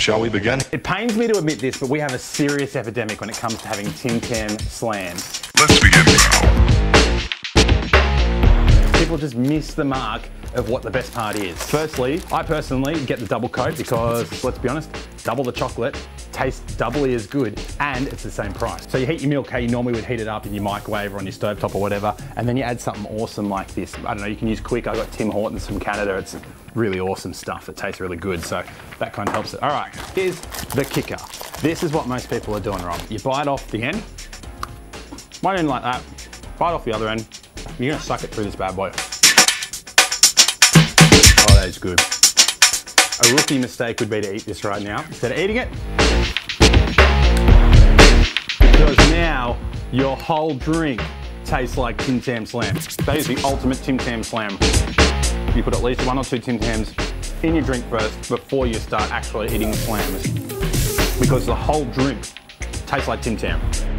Shall we begin? It pains me to admit this, but we have a serious epidemic when it comes to having Tim Tam Slams. Let's begin now. People just miss the mark of what the best part is. Firstly, I personally get the double coat because, let's be honest, double the chocolate tastes doubly as good and it's the same price. So you heat your milk how you normally would heat it up in your microwave or on your stovetop or whatever, and then you add something awesome like this. I don't know, you can use Quick. I got Tim Hortons from Canada. It's really awesome stuff. It tastes really good, so that kind of helps it. All right, here's the kicker. This is what most people are doing wrong. You bite off the end, one end like that, bite off the other end. You're gonna suck it through this bad boy. Oh, that is good. A rookie mistake would be to eat this right now instead of eating it, because now your whole drink tastes like Tim Tam Slam. That is the ultimate Tim Tam Slam. You put at least one or two Tim Tams in your drink first before you start actually eating the slams, because the whole drink tastes like Tim Tam.